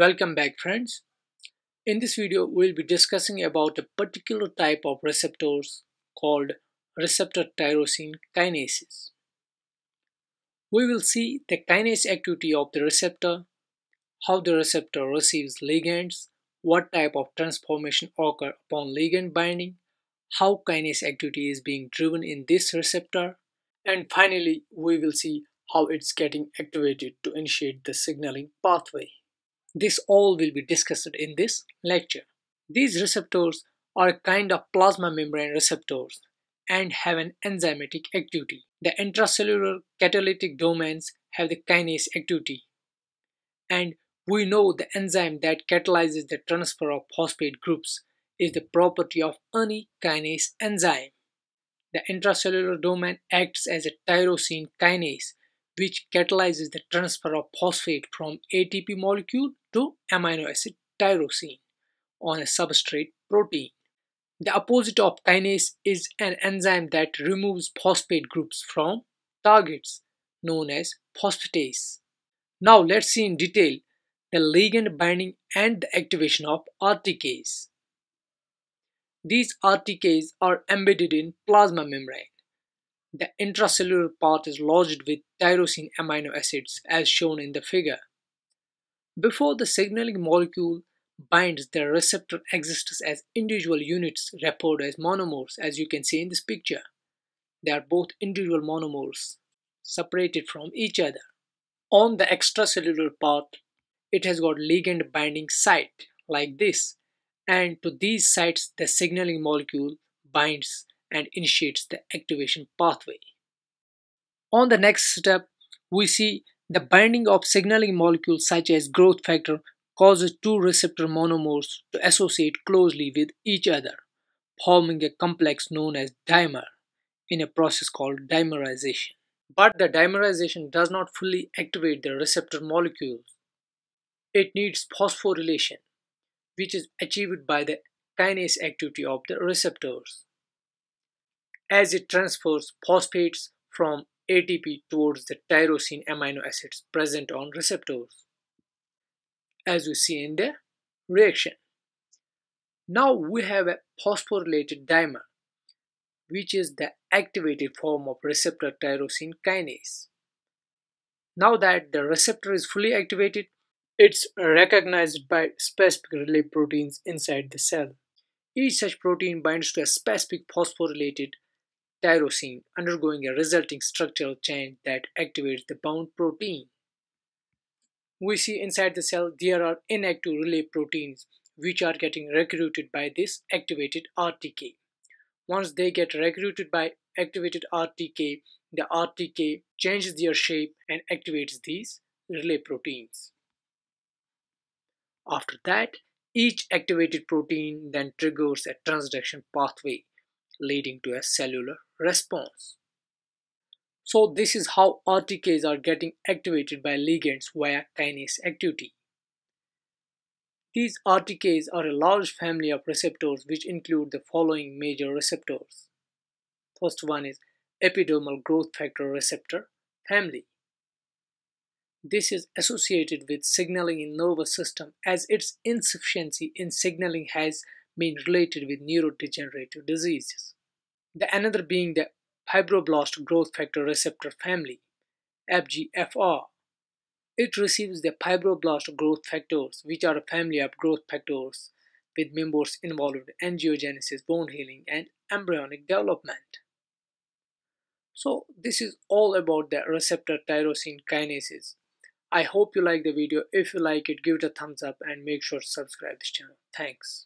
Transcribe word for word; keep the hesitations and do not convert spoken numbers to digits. Welcome back, friends. In this video, we'll be discussing about a particular type of receptors called receptor tyrosine kinases. We will see the kinase activity of the receptor, how the receptor receives ligands, what type of transformation occurs upon ligand binding, how kinase activity is being driven in this receptor, and finally, we will see how it's getting activated to initiate the signaling pathway. This all will be discussed in this lecture. These receptors are a kind of plasma membrane receptors and have an enzymatic activity. The intracellular catalytic domains have the kinase activity. And we know the enzyme that catalyzes the transfer of phosphate groups is the property of any kinase enzyme. The intracellular domain acts as a tyrosine kinase, which catalyzes the transfer of phosphate from A T P molecule to amino acid tyrosine on a substrate protein. The opposite of kinase is an enzyme that removes phosphate groups from targets, known as phosphatase. Now let's see in detail the ligand binding and the activation of R T Ks. These R T Ks are embedded in plasma membrane. The intracellular part is lodged with tyrosine amino acids as shown in the figure. Before the signaling molecule binds, the receptor exists as individual units referred as monomers, as you can see in this picture. They are both individual monomers separated from each other. On the extracellular part, it has got ligand binding site like this, and to these sites the signaling molecule binds and initiates the activation pathway. On the next step, we see the binding of signaling molecules such as growth factor causes two receptor monomers to associate closely with each other, forming a complex known as dimer in a process called dimerization. But the dimerization does not fully activate the receptor molecules. It needs phosphorylation, which is achieved by the kinase activity of the receptors, as it transfers phosphates from A T P towards the tyrosine amino acids present on receptors, as we see in the reaction. Now we have a phosphorylated dimer, which is the activated form of receptor tyrosine kinase. Now that the receptor is fully activated, it's recognized by specific relay proteins inside the cell. Each such protein binds to a specific phosphorylated tyrosine, undergoing a resulting structural change that activates the bound protein. We see inside the cell there are inactive relay proteins which are getting recruited by this activated R T K. Once they get recruited by activated R T K, the R T K changes their shape and activates these relay proteins. After that, each activated protein then triggers a transduction pathway, leading to a cellular response. So this is how R T Ks are getting activated by ligands via kinase activity. These R T Ks are a large family of receptors which include the following major receptors. First one is epidermal growth factor receptor family. This is associated with signaling in nervous system, as its insufficiency in signaling has been related with neurodegenerative diseases. The another being the fibroblast growth factor receptor family, F G F R. It receives the fibroblast growth factors, which are a family of growth factors with members involved in angiogenesis, bone healing, and embryonic development. So this is all about the receptor tyrosine kinases. I hope you like the video. If you like it, give it a thumbs up and make sure to subscribe to this channel. Thanks.